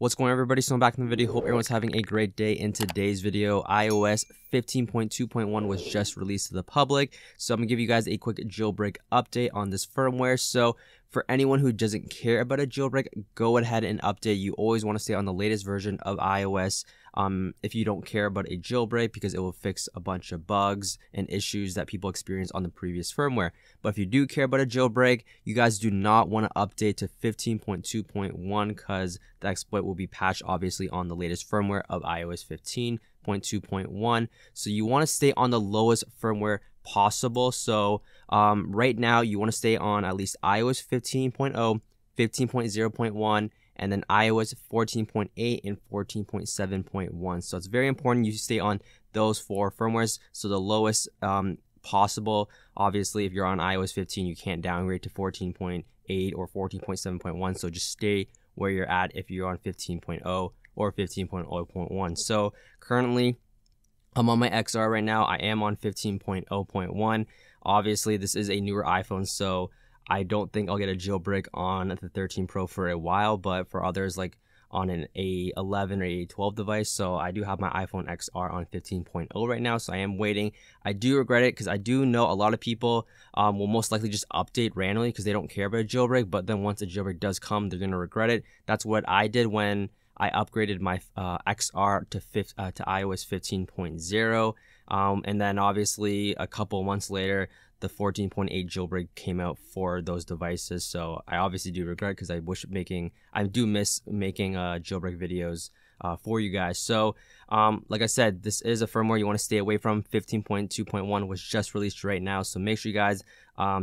What's going on, everybody? So I'm back in the video. Hope everyone's having a great day. In today's video, iOS 15.2.1 was just released to the public. So I'm gonna give you guys a quick jailbreak update on this firmware. So for anyone who doesn't care about a jailbreak, go ahead and update. You always want to stay on the latest version of iOS if you don't care about a jailbreak, because it will fix a bunch of bugs and issues that people experience on the previous firmware. But if you do care about a jailbreak, you guys do not want to update to 15.2.1 because the exploit will be patched obviously on the latest firmware of iOS 15.2.1. So you want to stay on the lowest firmware possible. So right now you want to stay on at least iOS 15.0, 15.0.1, and then iOS 14.8 and 14.7.1. So it's very important you stay on those four firmwares. So the lowest possible. Obviously, if you're on iOS 15, you can't downgrade to 14.8 or 14.7.1. So just stay where you're at if you're on 15.0 or 15.0.1. So currently, I'm on my XR right now. I am on 15.0.1. Obviously, this is a newer iPhone, so I don't think I'll get a jailbreak on the 13 Pro for a while, but for others, like on an a11 or a12 device. So I do have my iPhone XR on 15.0 right now, so I am waiting. I do regret it because I do know a lot of people will most likely just update randomly because they don't care about a jailbreak, but then once a jailbreak does come, they're going to regret it. That's what I did when I upgraded my XR to iOS 15.0, and then obviously a couple months later, the 14.8 jailbreak came out for those devices. So I obviously do regret because I do miss making jailbreak videos for you guys. So like I said, this is a firmware you want to stay away from. 15.2.1 was just released right now, so make sure you guys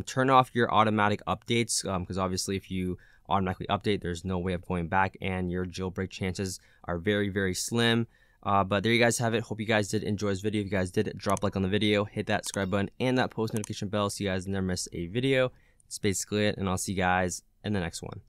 turn off your automatic updates, because obviously if you automatically update, there's no way of going back and your jailbreak chances are very, very slim. But there you guys have it. Hope you guys did enjoy this video. If you guys did, drop a like on the video, hit that subscribe button and that post notification bell so you guys never miss a video. That's basically it, and I'll see you guys in the next one.